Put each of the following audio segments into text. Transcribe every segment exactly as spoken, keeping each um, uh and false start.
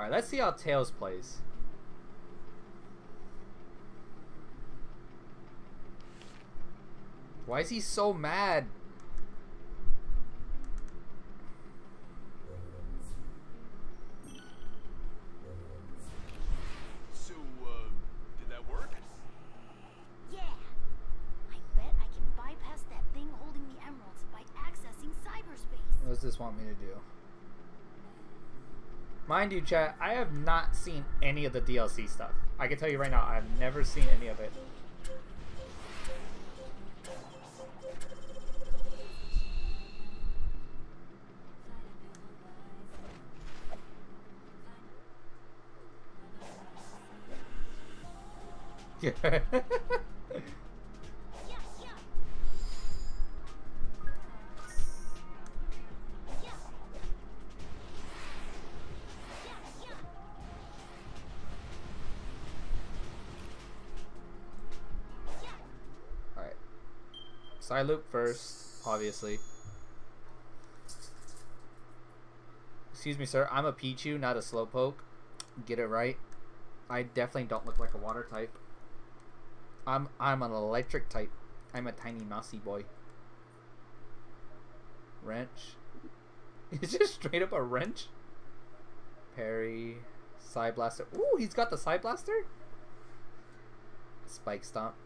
Alright, let's see how Tails plays. Why is he so mad? So, uh, did that work? Yeah. I bet I can bypass that thing holding the emeralds by accessing cyberspace. What does this want me to do? Mind you, chat, I have not seen any of the D L C stuff. I can tell you right now, I've never seen any of it. Yeah. Side loop first, obviously. Excuse me, sir. I'm a Pichu, not a Slowpoke. Get it right. I definitely don't look like a water type. I'm I'm an electric type. I'm a tiny mousy boy. Wrench. It's just straight up a wrench. Parry. Side blaster. Ooh, he's got the side blaster. Spike stomp.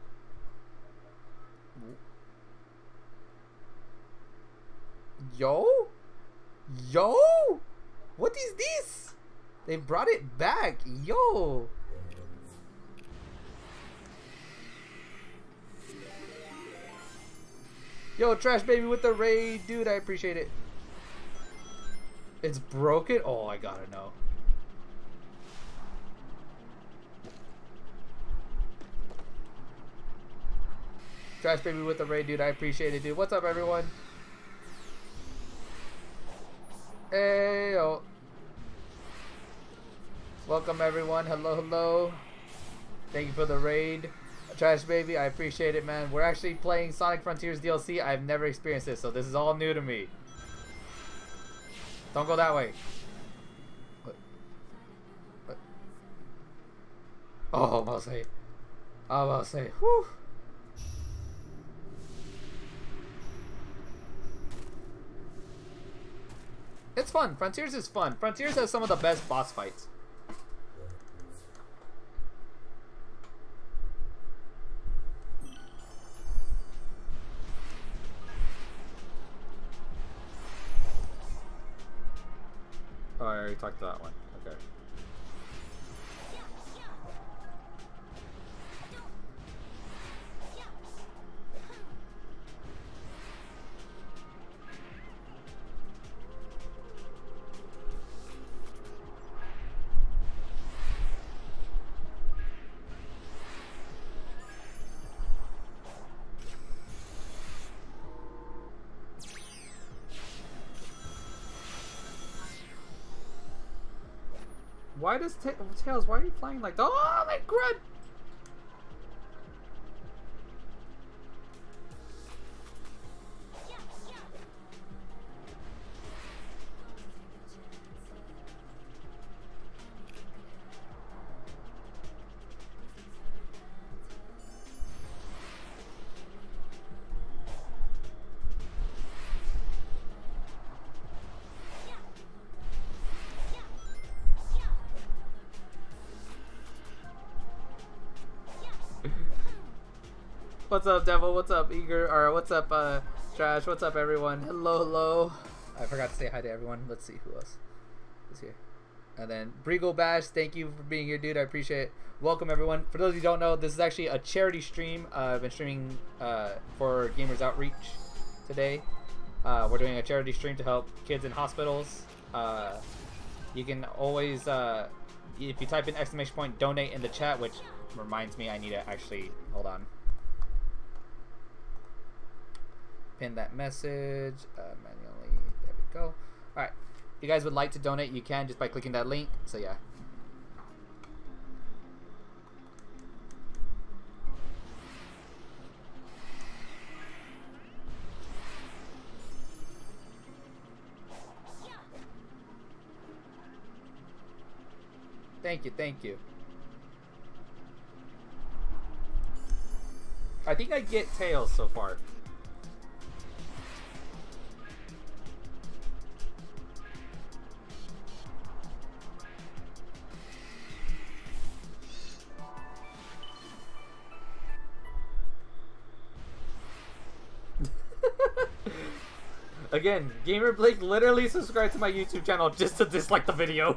Ooh. Yo? Yo? What is this? They brought it back. Yo. Yo, Trash Baby with the raid. Dude, I appreciate it. It's broken? Oh, I gotta know. Trash Baby with the raid, dude. I appreciate it, dude. What's up, everyone? Hey, oh. Welcome everyone. Hello, hello. Thank you for the raid. Trash Baby, I appreciate it, man. We're actually playing Sonic Frontiers D L C. I've never experienced this, so this is all new to me. Don't go that way. What? What? Oh, almost hit. Almost hit. Whew. It's fun. Frontiers is fun. Frontiers has some of the best boss fights. Oh, I already talked to that one. Okay. Why does ta Tails, why are you flying like that? Oh my god! What's up, Devil? What's up, Eager? Or what's up, uh, Trash? What's up, everyone? Hello, hello. I forgot to say hi to everyone. Let's see who else is here. And then Brigo Bash, thank you for being here, dude. I appreciate it. Welcome, everyone. For those of you who don't know, this is actually a charity stream. Uh, I've been streaming uh, for Gamers Outreach today. Uh, we're doing a charity stream to help kids in hospitals. Uh, you can always, uh, if you type in exclamation point donate in the chat, which reminds me I need to actually, hold on. Pin that message uh, manually. There we go. Alright. If you guys would like to donate, you can just by clicking that link. So, yeah. thank you, thank you. I think I get Tails so far. Again, Gamer Blake literally subscribed to my YouTube channel just to dislike the video.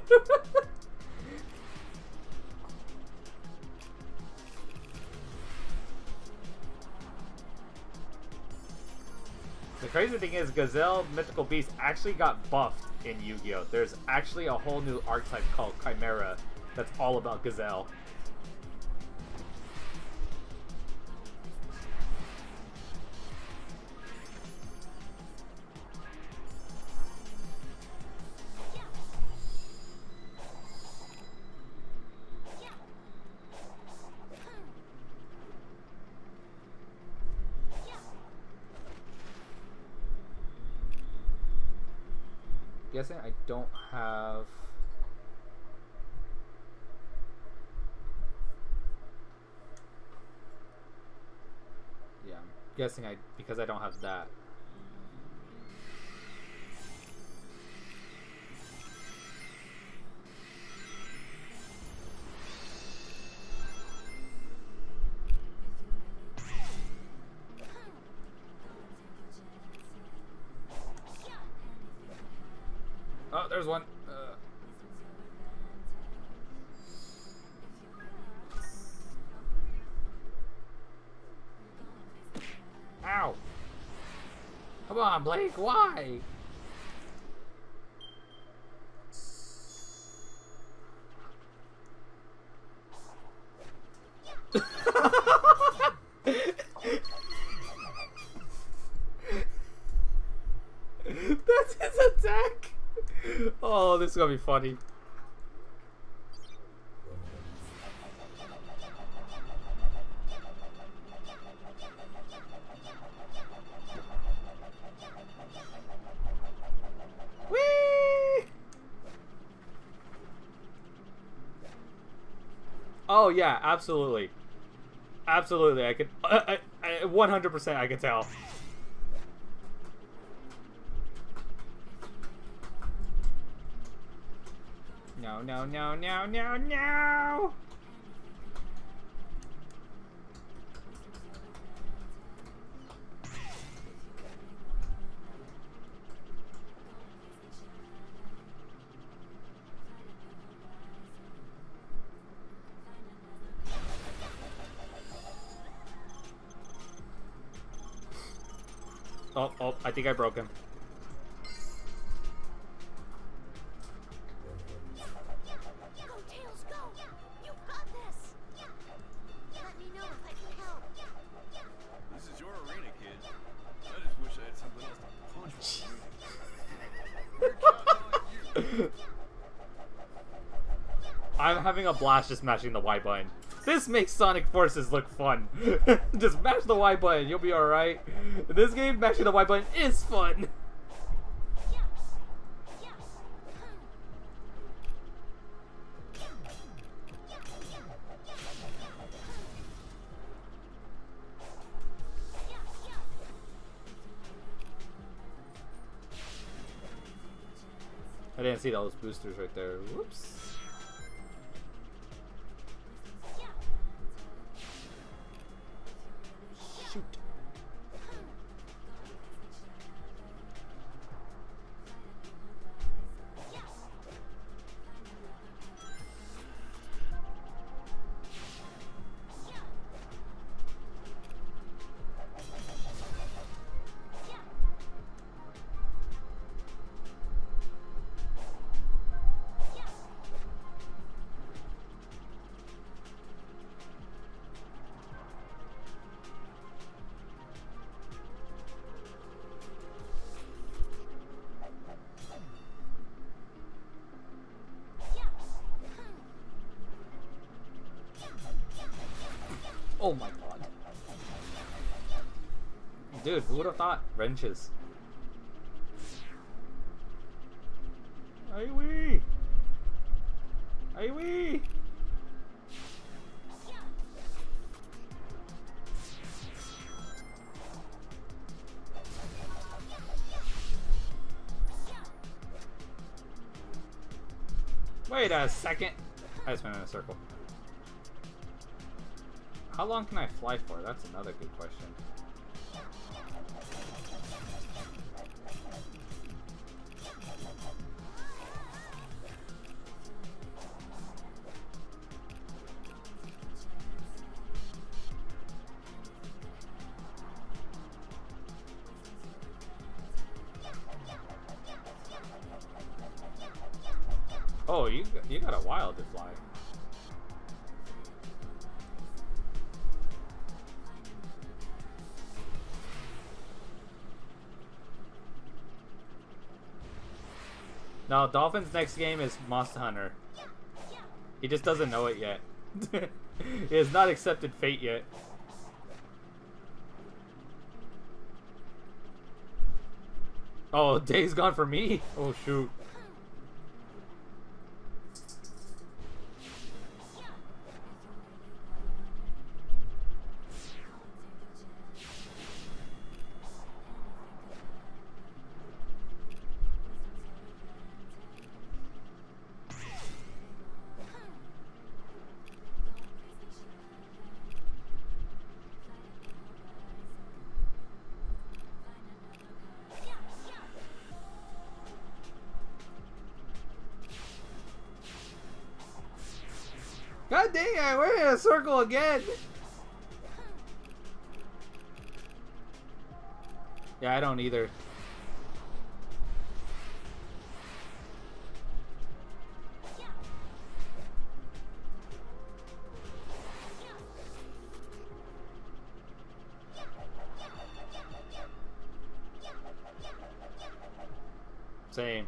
The crazy thing is, Gazelle Mythical Beast actually got buffed in Yu-Gi-Oh! There's actually a whole new archetype called Chimera that's all about Gazelle. Guessing I don't have. Yeah, I'm guessing I because I don't have that. There's one. Uh. Ow! Come on, Blake. Why? That's his attack. Oh, this is gonna be funny. Whee! Oh yeah, absolutely, absolutely. I could, uh, I, one hundred percent, I could tell. No, no, no, no, no, no! Oh, oh, I think I broke him. I'm having a blast just mashing the Y button. This makes Sonic Forces look fun. Just mash the Y button, you'll be alright. In this game, mashing the Y button is fun. I didn't see all those boosters right there. Whoops. Shoot. Oh my god. Dude, who would have thought? Wrenches. Aye wee! Aye wee! Wait a second. I just went in a circle. How long can I fly for? That's another good question. Oh, you, you got a while to fly. No, Dolphin's next game is Monster Hunter. He just doesn't know it yet. He has not accepted fate yet. Oh, day's gone for me? Oh, shoot. God dang it, we're in a circle again! Yeah, I don't either. Same.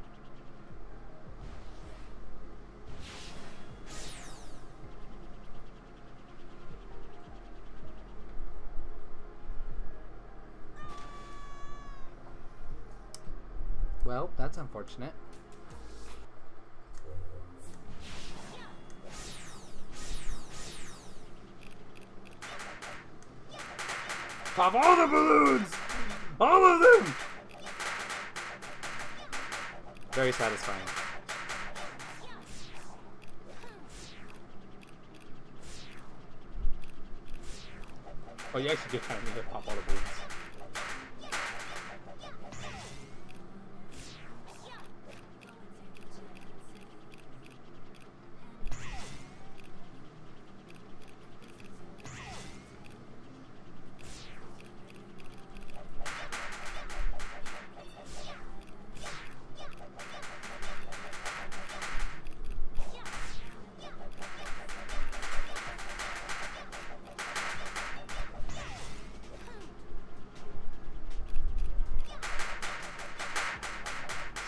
Well, that's unfortunate. Pop all the balloons! All of them! Very satisfying. Oh, you actually do kind of need to pop all the balloons.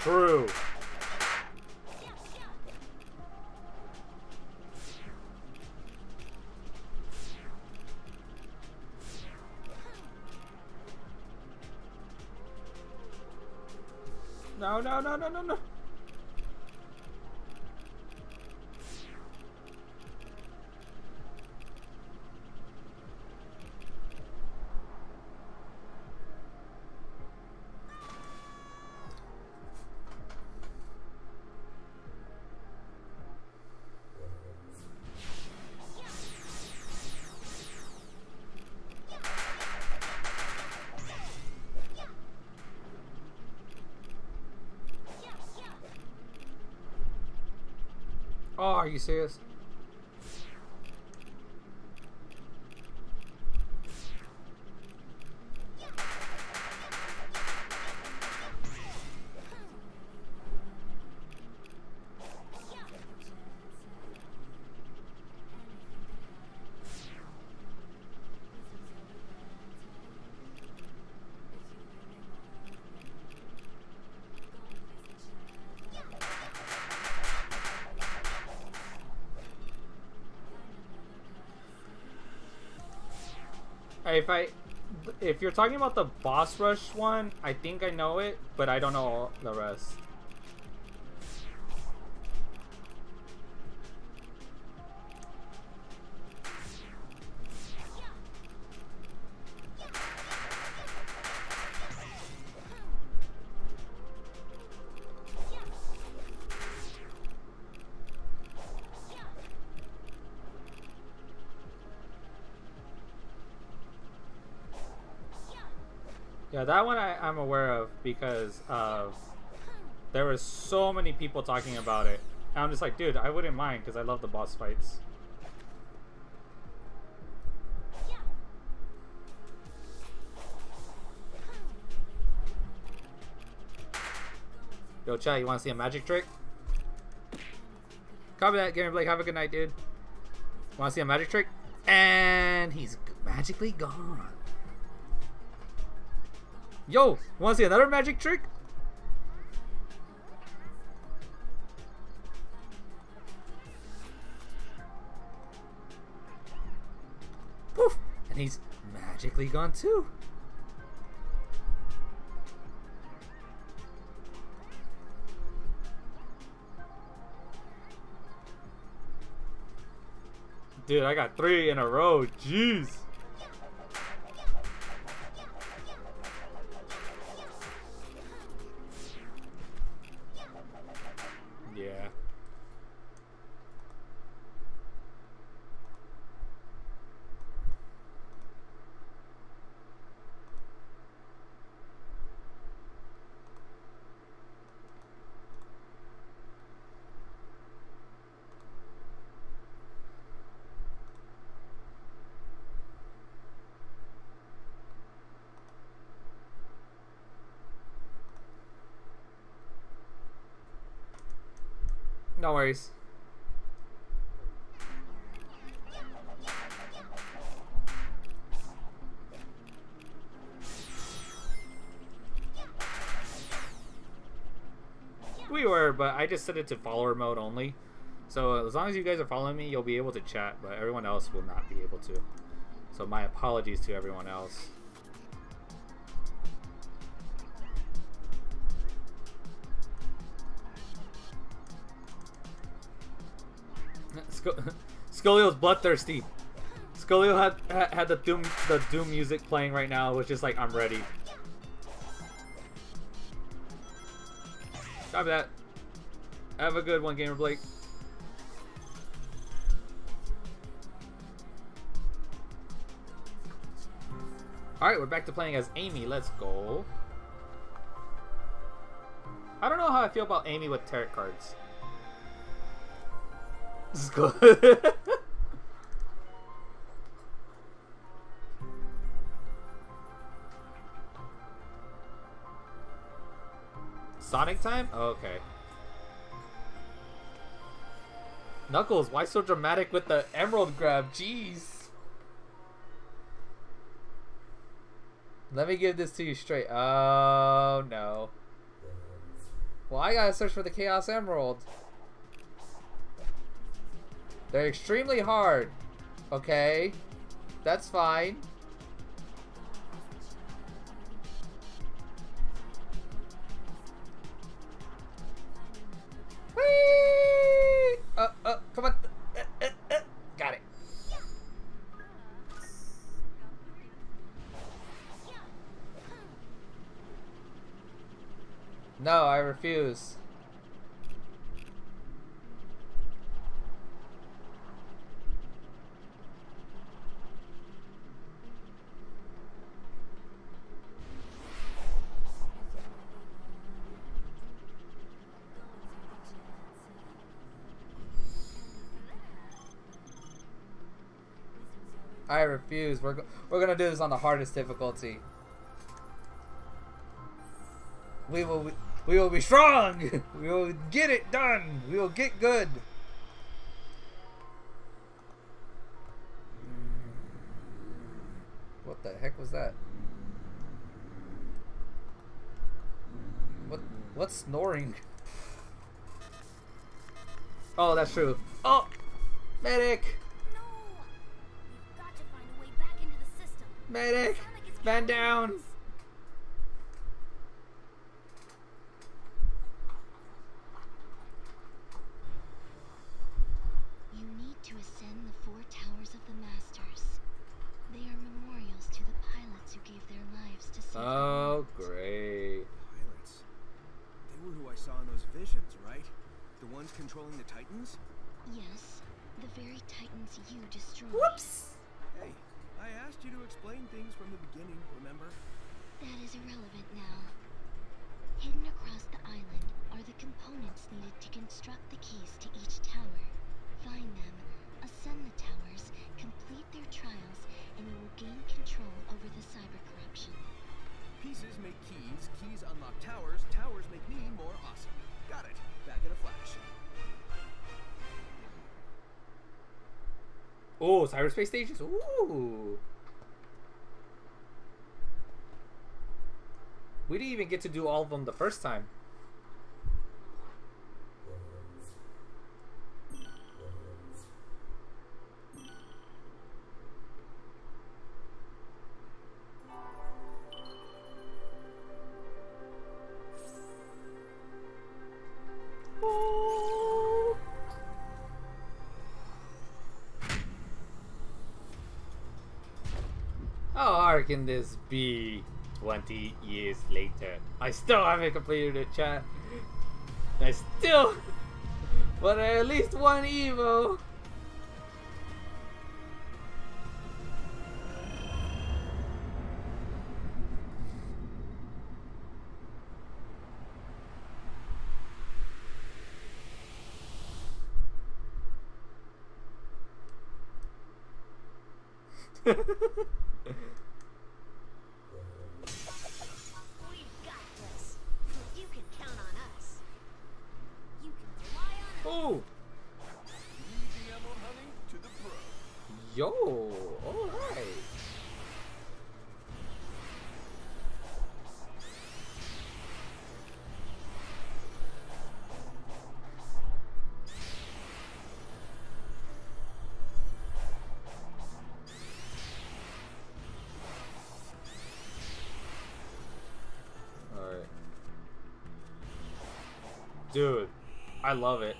True. No, no, no, no, no, no. Oh, are you serious? If I, if you're talking about the boss rush one, I think I know it, but I don't know the rest. Yeah, that one I, I'm aware of because of there were so many people talking about it. And I'm just like, dude, I wouldn't mind because I love the boss fights. Yo, chat, you want to see a magic trick? Copy that, Gamer Blake. Have a good night, dude. Want to see a magic trick? And he's magically gone. Yo, want to see another magic trick? Poof! And he's magically gone too. Dude, I got three in a row. Jeez. Yeah. No worries. We were, but I just set it to follower mode only. So as long as you guys are following me, you'll be able to chat, but everyone else will not be able to. So my apologies to everyone else. Scolio's bloodthirsty. Scolio had, had had the doom the doom music playing right now, which is like I'm ready. Copy that. Have a good one, Gamer Blake. All right, we're back to playing as Amy. Let's go. I don't know how I feel about Amy with tarot cards. This is good. Sonic time? Oh, okay. Knuckles, why so dramatic with the emerald grab? Jeez. Let me give this to you straight. Oh, no. Well, I gotta search for the Chaos Emerald. They're extremely hard. Okay. That's fine. Whee! Uh, uh, come on. Uh, uh, uh. Got it. No, I refuse. I refuse. We're, we're gonna do this on the hardest difficulty. We will we, we will be strong. We will get it done. We will get good. What the heck was that? What what's snoring? Oh, that's true. Oh, medic. Medic! Man down! You need to ascend the four towers of the masters. They are memorials to the pilots who gave their lives to save. Oh, great. Pilots? They were who I saw in those visions, right? The ones controlling the Titans? Yes, the very Titans you destroyed. Whoops! Hey! I asked you to explain things from the beginning, remember? that is irrelevant now. Hidden across the island are the components needed to construct the keys to each tower. Find them, ascend the towers, complete their trials, and you will gain control over the cyber corruption. Pieces make keys, keys unlock towers, towers make me more awesome. Got it. Back in a flash. Oh, cyberspace stations. Ooh. We didn't even get to do all of them the first time. Can this be twenty years later? I still haven't completed it, chat. I still but at least one Evo. Dude, I love it.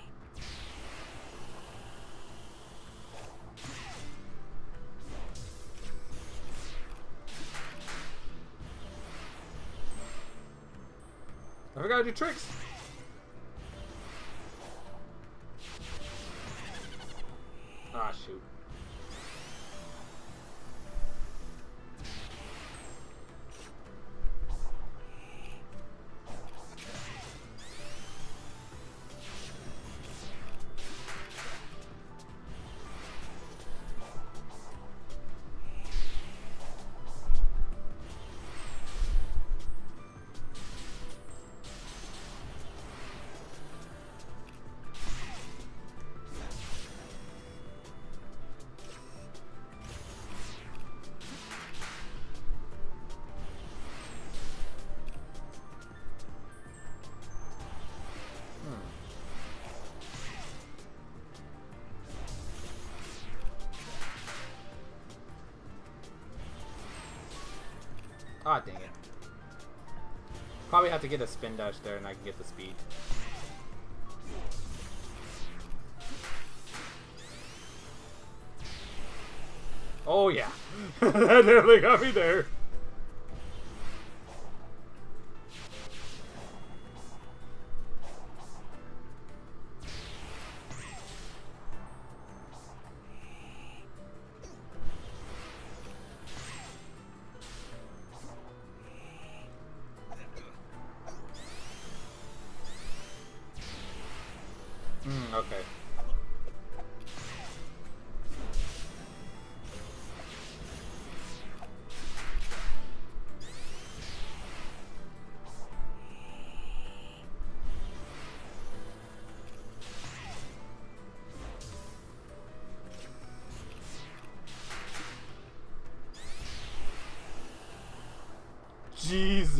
I forgot to do tricks. Ah, shoot. Ah, dang it. Probably have to get a spin dash there and I can get the speed. Oh yeah. That nearly got me there.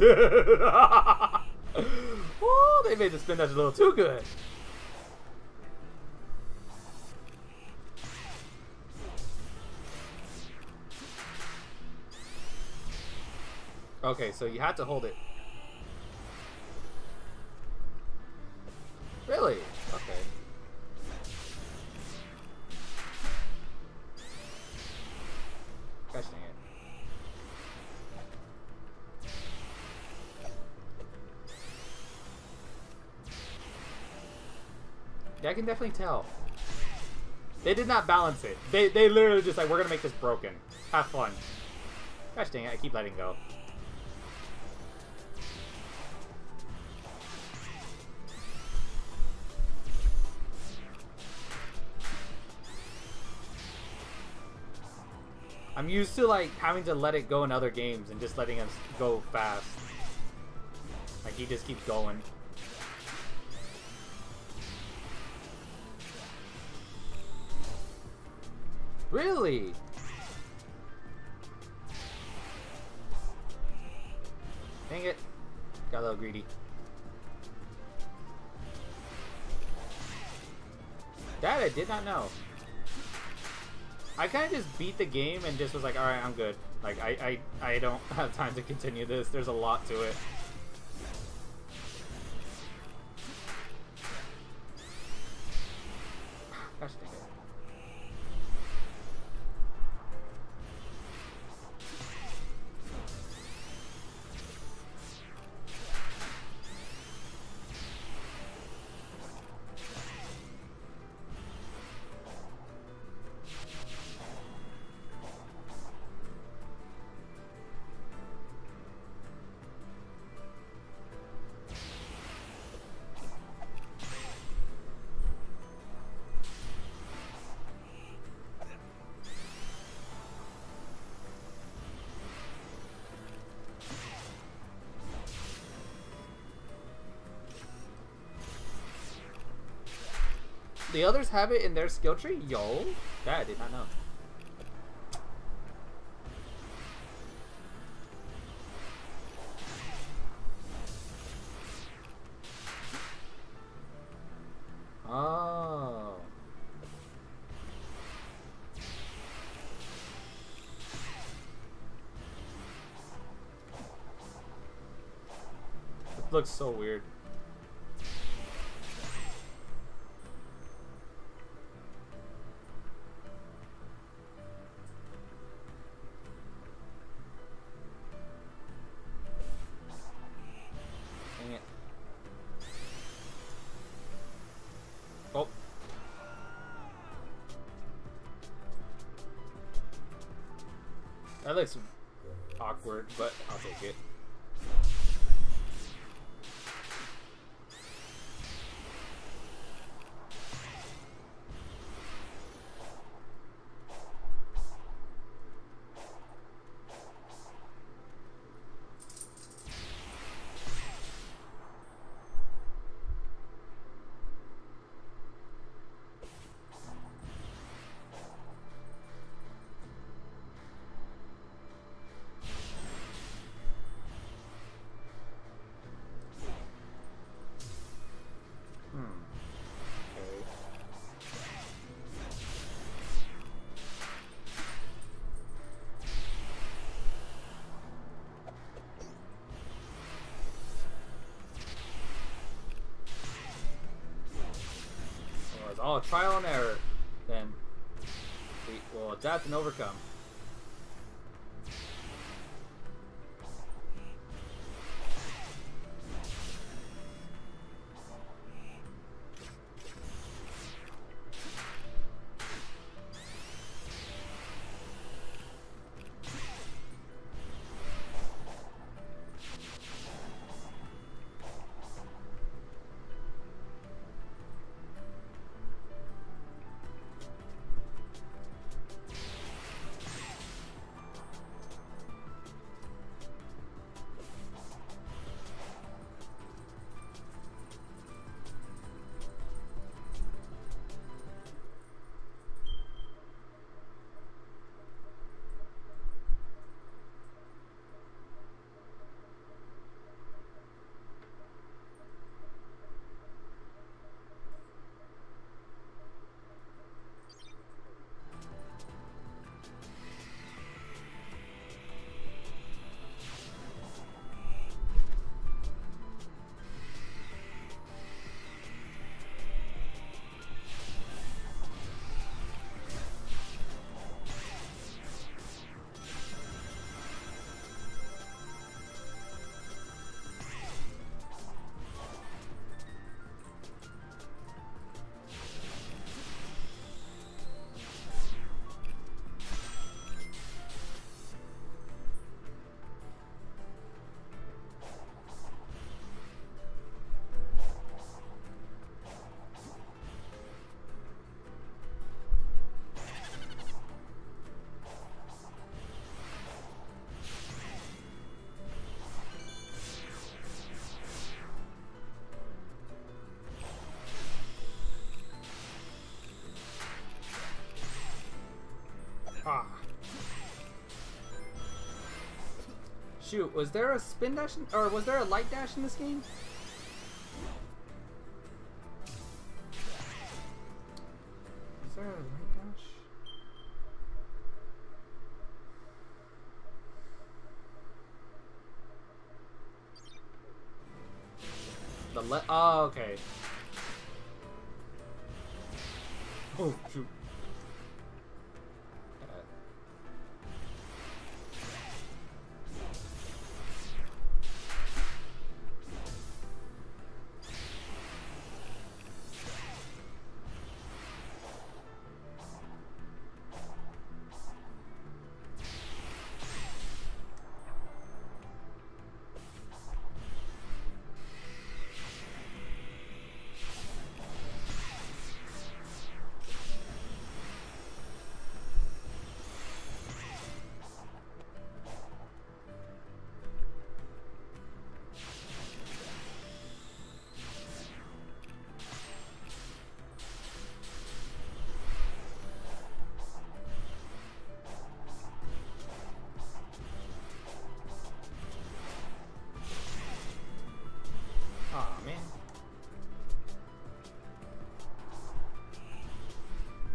Oh, they made the spin dash a little too good. Okay, so you had to hold it. Really? Okay. Gosh dang it. Yeah, I can definitely tell. They did not balance it. They they literally just like, we're gonna make this broken. Have fun. Gosh dang it, I keep letting go. I'm used to like having to let it go in other games and just letting him go fast. Like he just keeps going. Really? Dang it. Got a little greedy. That I did not know. I kind of just beat the game and just was like, alright, I'm good. Like, I, I, I don't have time to continue this. There's a lot to it. Gosh dang it. The others have it in their skill tree? Yo, that I did not know. Oh. It looks so weird. That looks awkward, but I'll take it. Oh, trial and error, then we will adapt and overcome. Shoot, was there a spin dash in, or was there a light dash in this game? Is there a light dash? The le- oh, okay. Oh, shoot.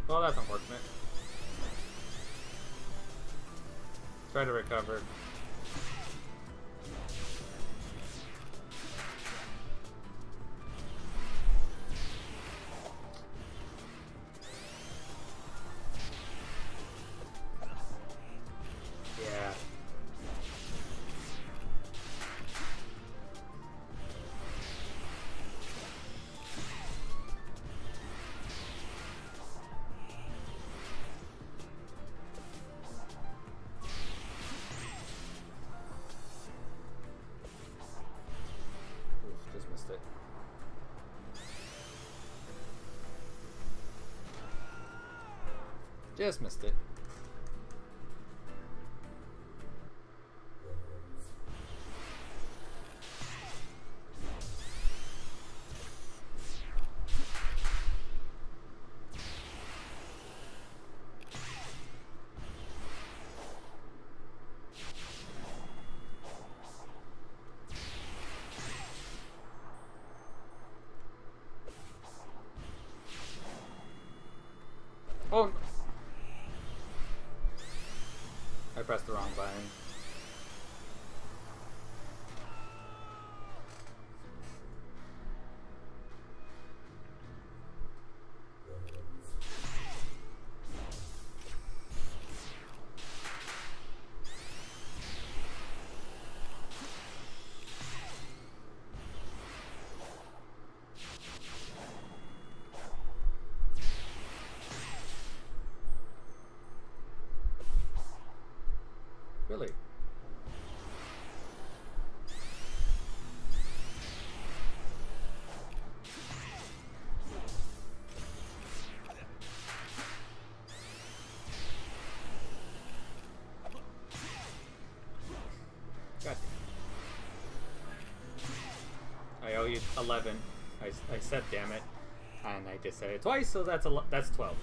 Well, that's unfortunate. Try to recover. Yeah. Just missed it. Oh. I pressed the wrong button. Really? God. I owe you eleven. I, I said damn it, and I just said it twice, so that's a that's twelve.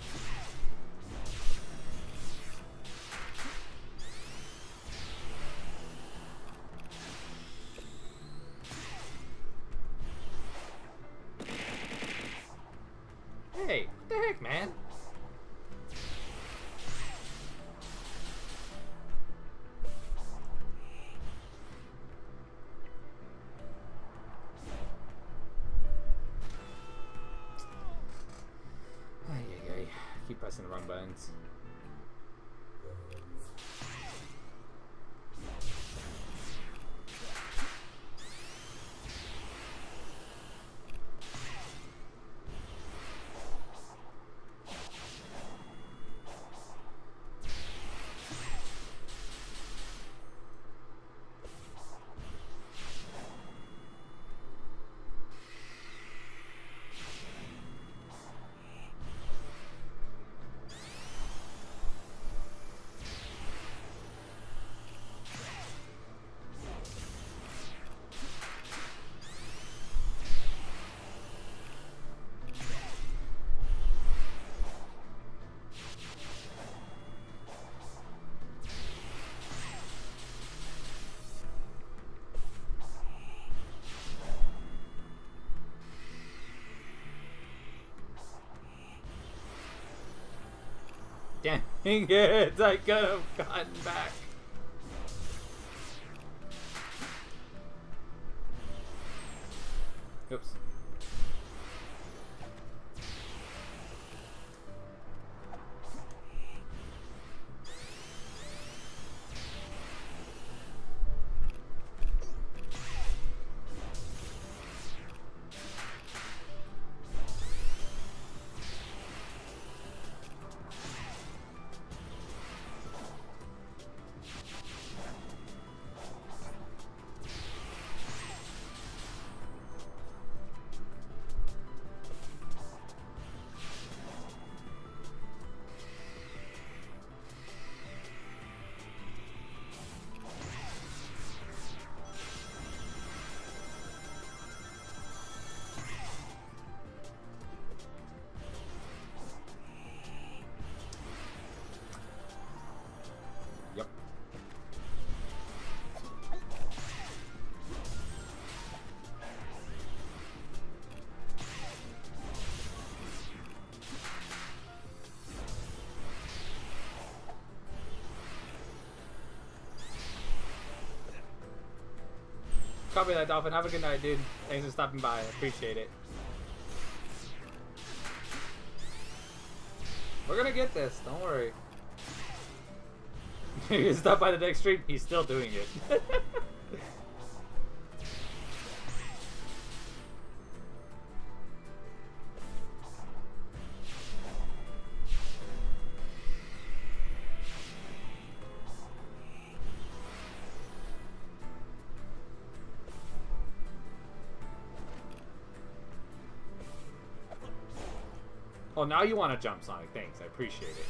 Hey, what the heck, man? Ay, ay, ay. Keep pressing the wrong buttons. Dang it! I could have gotten back. Oops. Copy that, Dolphin. Have a good night, dude. Thanks for stopping by. I appreciate it. We're gonna get this. Don't worry. You can stop by the next stream. He's still doing it. Oh, now you want to jump, Sonic. Thanks, I appreciate it.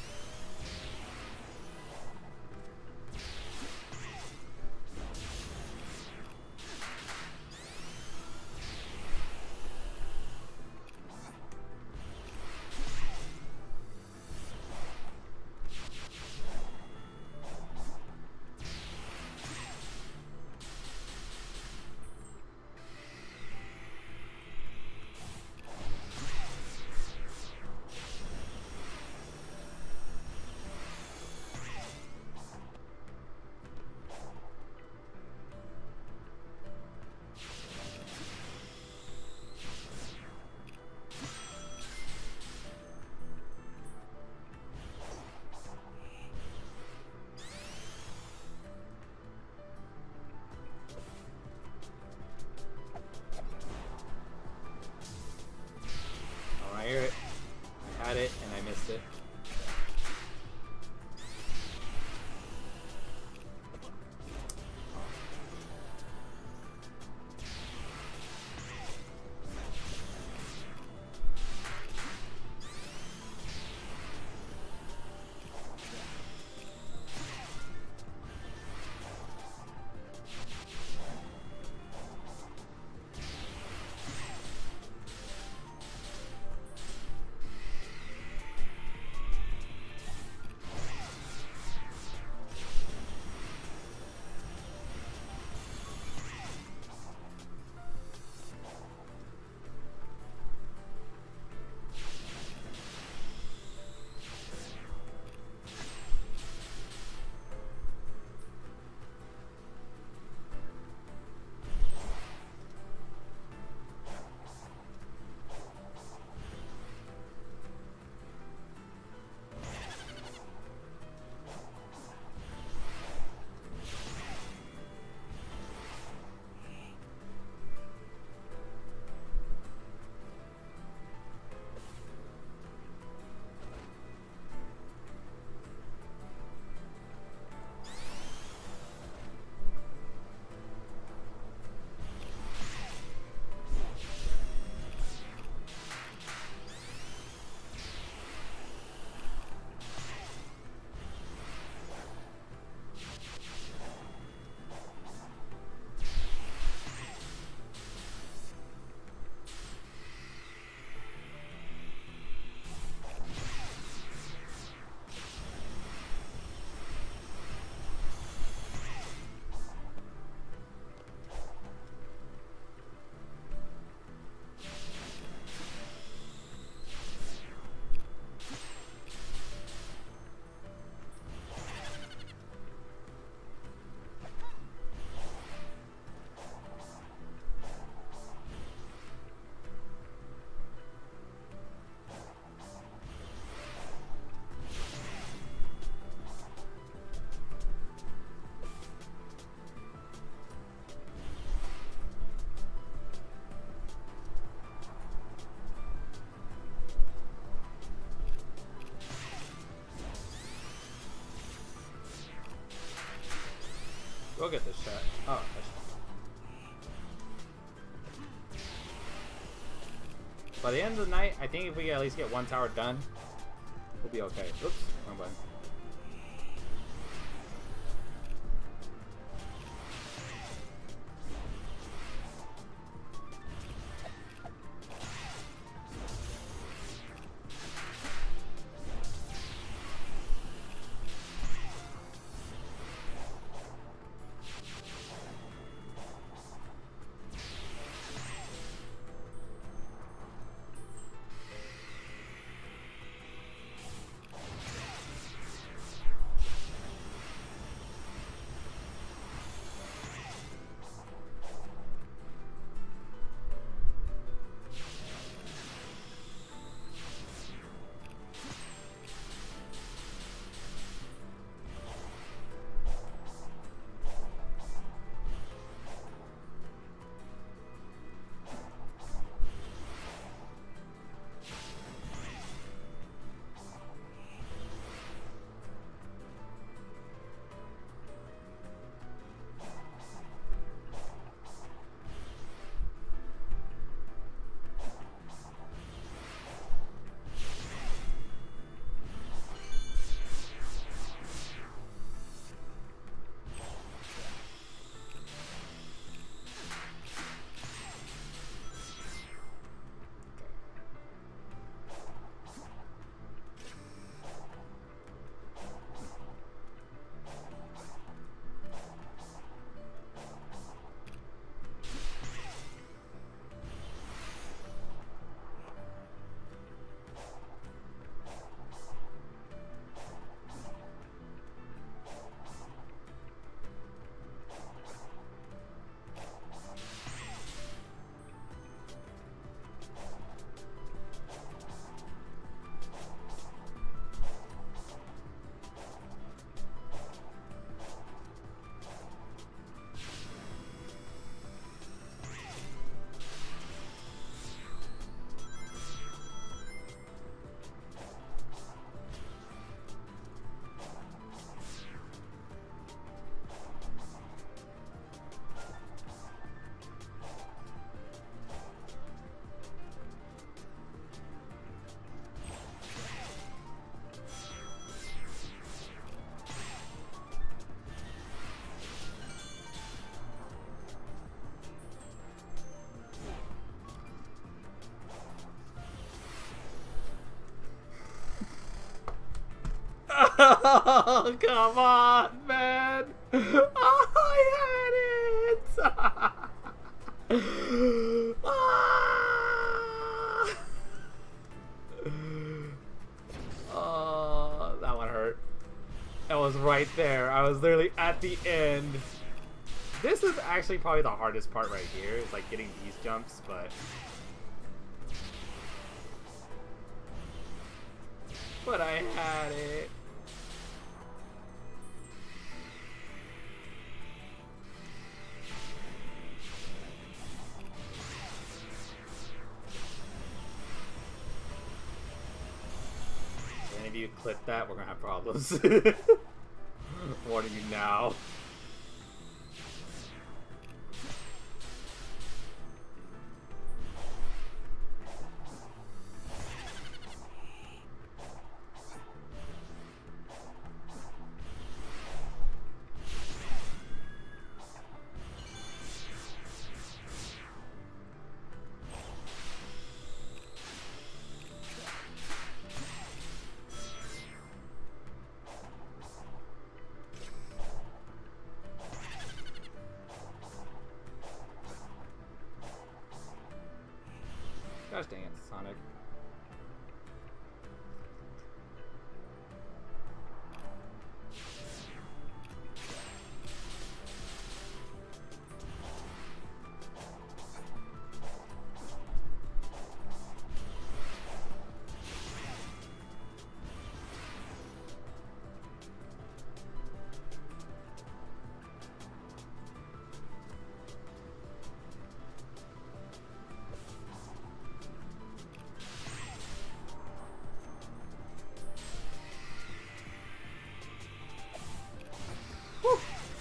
go get this shot. Oh, that's... By the end of the night, I think if we at least get one tower done, we'll be okay. Oops, wrong button. Oh, come on, man. Oh, I had it. Oh, that one hurt. That was right there. I was literally at the end. This is actually probably the hardest part right here, is like getting these jumps, but... But I had it. If you clip that, we're gonna have problems. Warning you now. Gosh dang it, Sonic.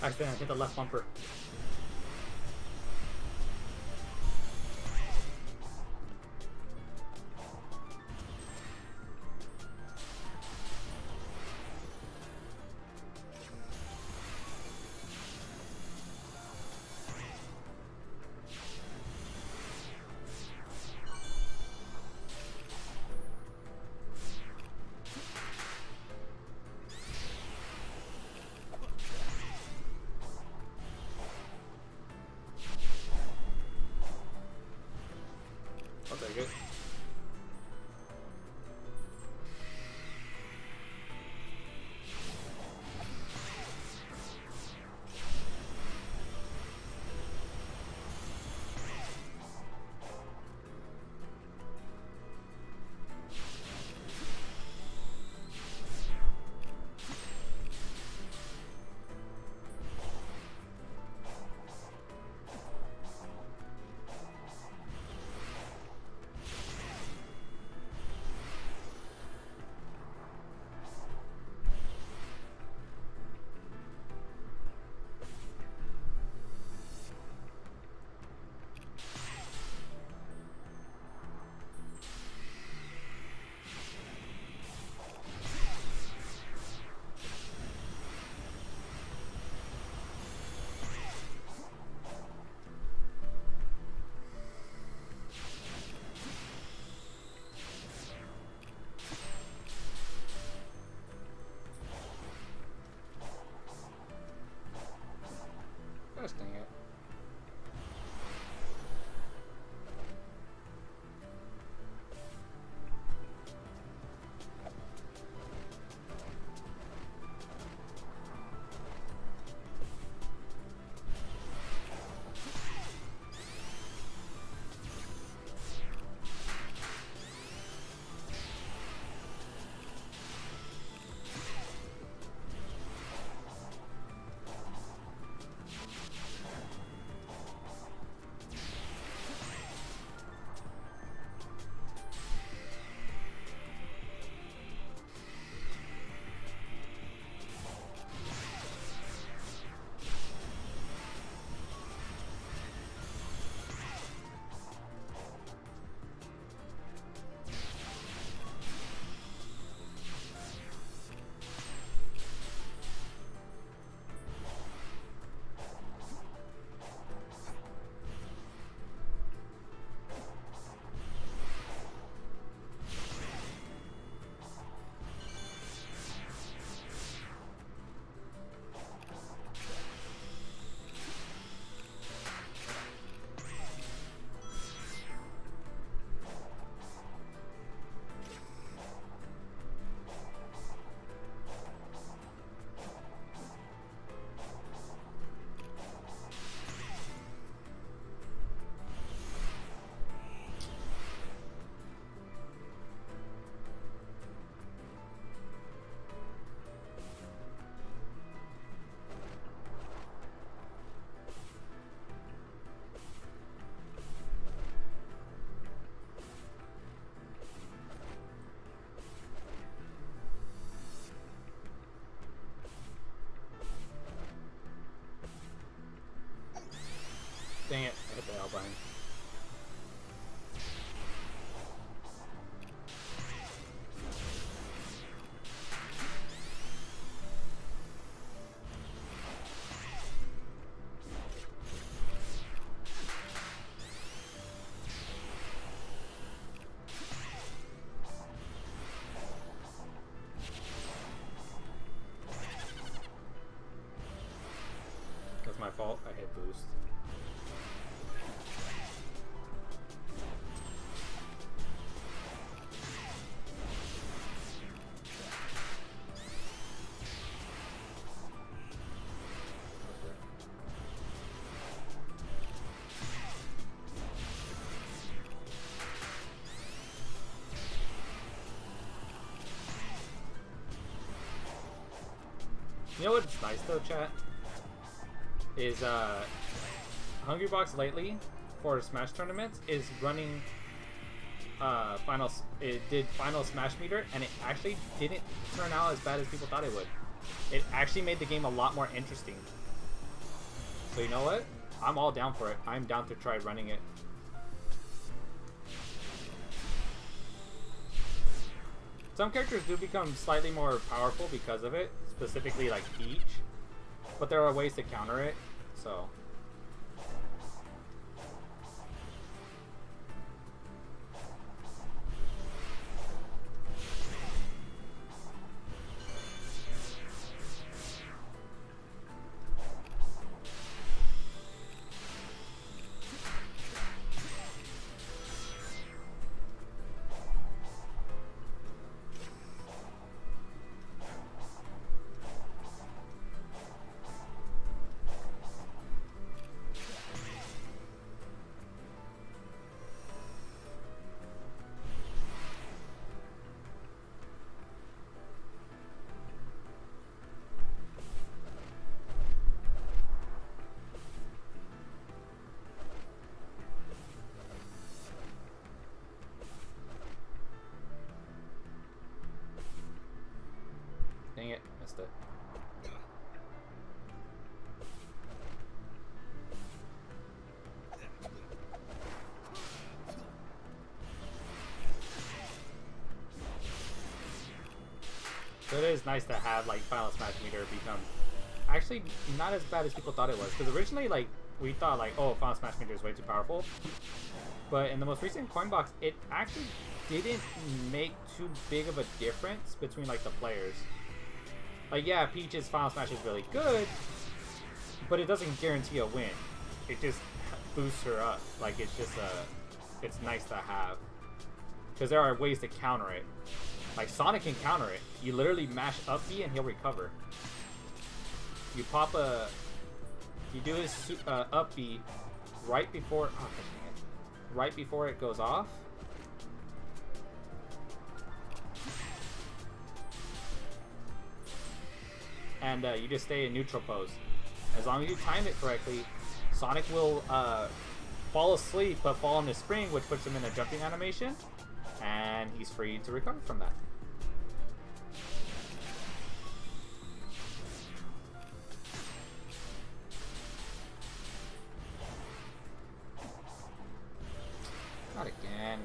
Accidentally hit the left bumper. Dang it, I hit the L button. That's my fault, I hit boost. You know what's nice though, chat? Is uh, Hungrybox lately for Smash tournaments is running uh, final. It did final Smash meter, and it actually didn't turn out as bad as people thought it would. It actually made the game a lot more interesting. So you know what? I'm all down for it. I'm down to try running it. Some characters do become slightly more powerful because of it, specifically like Peach, but there are ways to counter it, so. Dang it, missed it. So it is nice to have like Final Smash Meter become actually not as bad as people thought it was, because originally like we thought like, oh, Final Smash Meter is way too powerful, but in the most recent coin box it actually didn't make too big of a difference between like the players. Like, yeah, Peach's Final Smash is really good, but it doesn't guarantee a win. It just boosts her up. Like, it's just a... It's nice to have. Because there are ways to counter it. Like, Sonic can counter it. You literally mash up B and he'll recover. You pop a... You do his uh, up B right before... Oh, it, right before it goes off. And uh, you just stay in neutral pose. As long as you time it correctly, Sonic will uh, fall asleep but fall on his spring, which puts him in a jumping animation, and he's free to recover from that. Not again.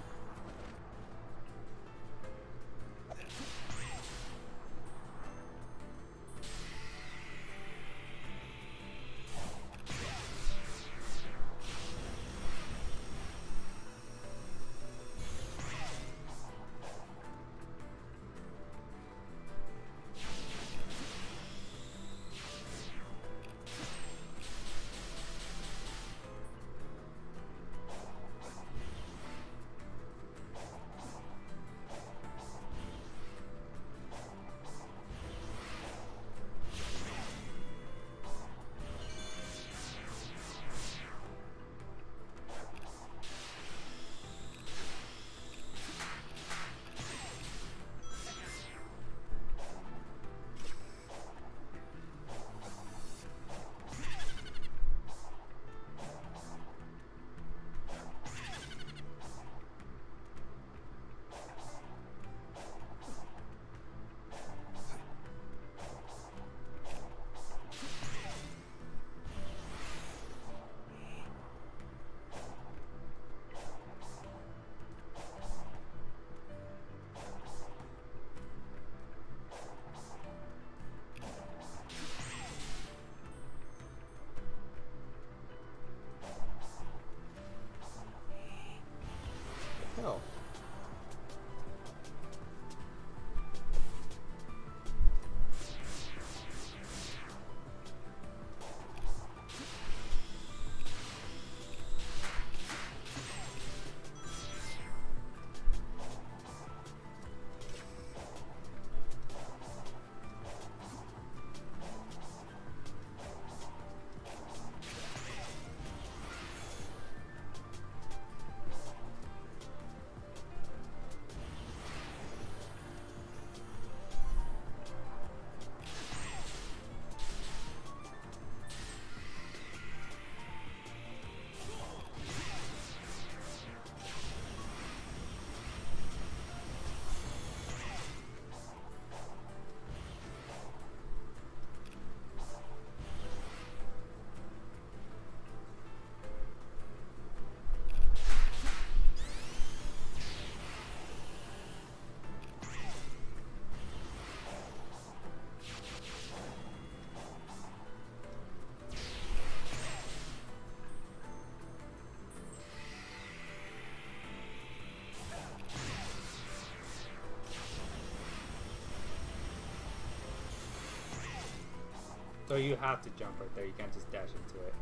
So you have to jump right there, you can't just dash into it.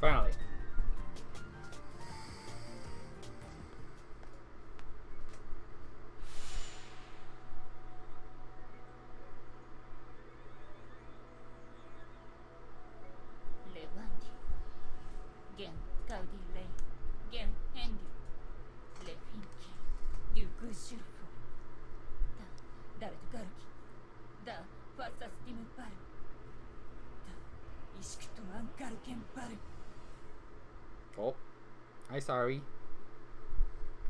Finally. Oh, I'm sorry.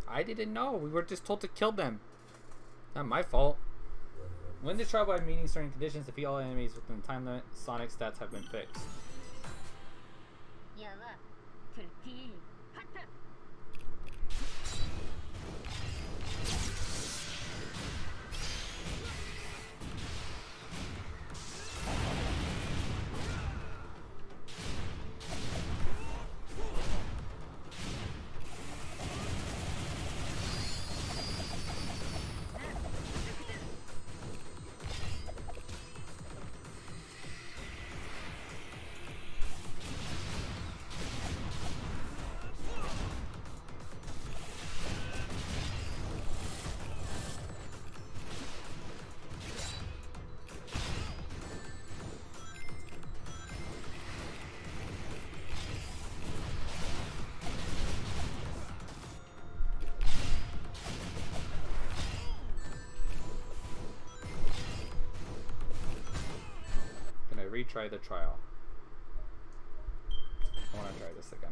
I didn't know. We were just told to kill them. Not my fault. When the trial by meeting certain conditions, defeat all enemies within time limit. Sonic stats have been fixed. Retry the trial. I want to try this again.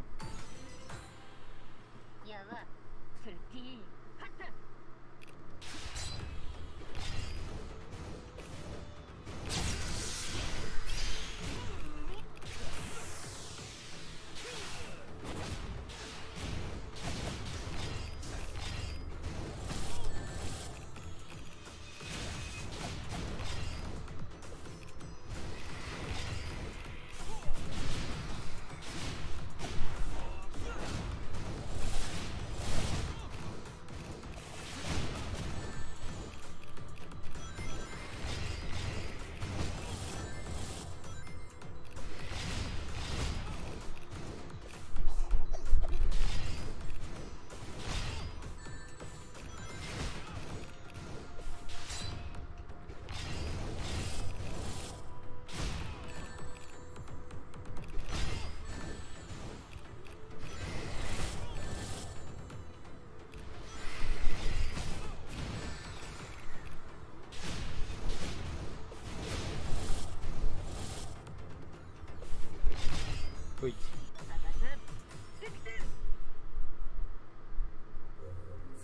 Wait.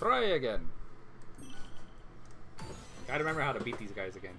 Try again. Gotta remember how to beat these guys again.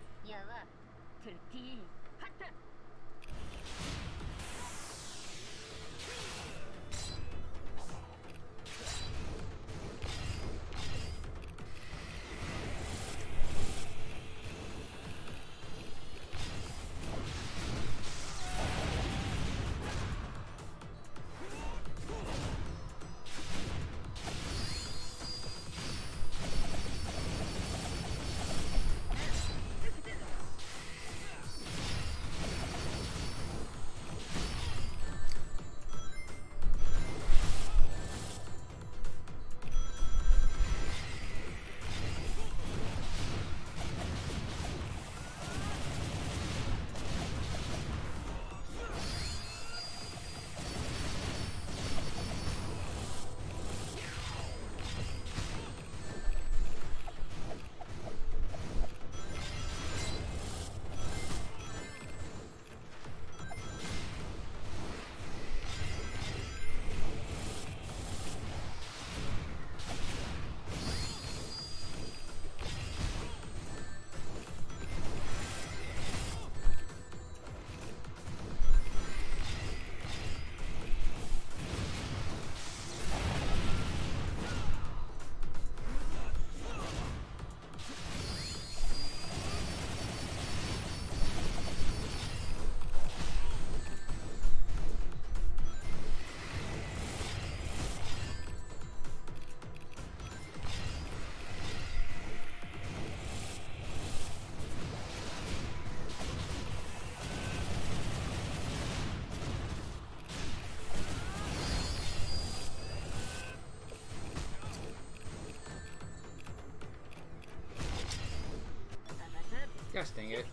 Gosh dang it.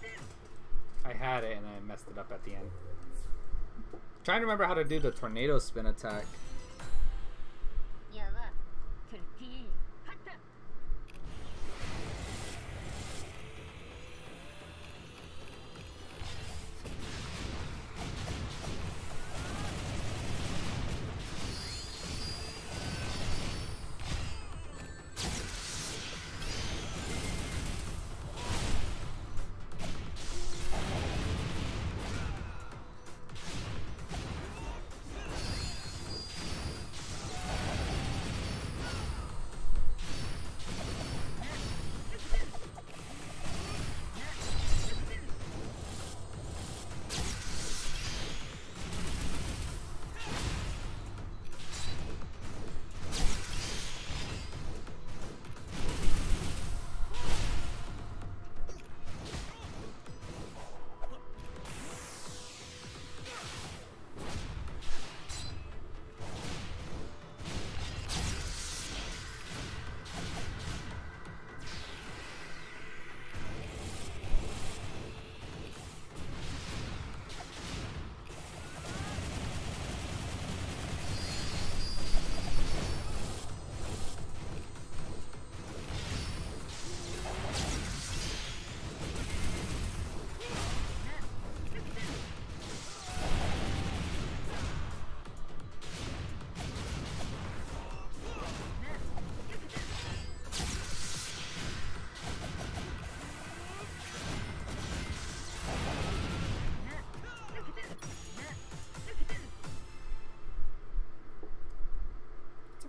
I had it and I messed it up at the end. I'm trying to remember how to do the tornado spin attack.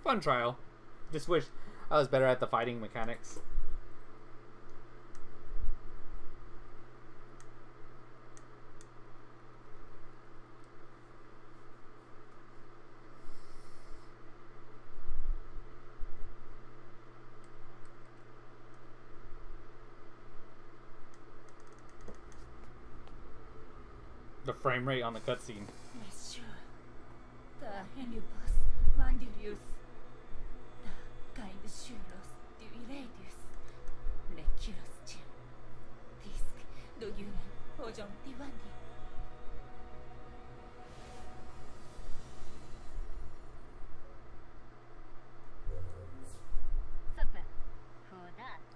Fun trial. Just wish I was better at the fighting mechanics. The frame rate on the cutscene.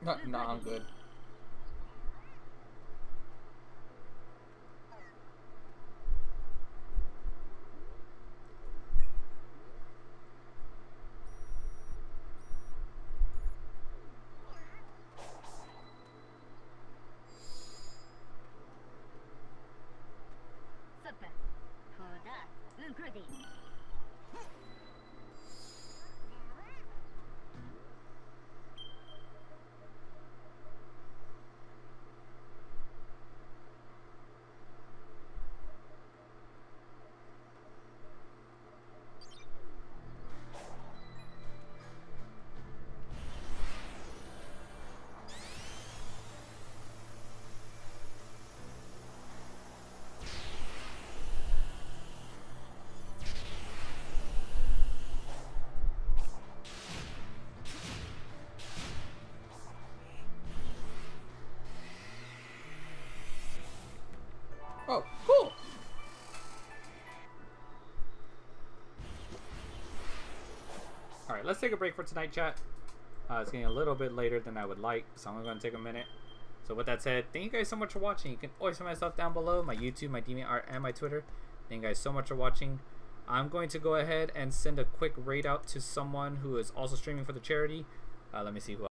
No, no, I'm good. Oh, cool. All right, let's take a break for tonight, chat. Uh, it's getting a little bit later than I would like, so I'm gonna take a minute. So with that said, thank you guys so much for watching. You can always find my stuff down below, my YouTube, my DeviantArt, and my Twitter. Thank you guys so much for watching. I'm going to go ahead and send a quick raid out to someone who is also streaming for the charity. Uh, let me see who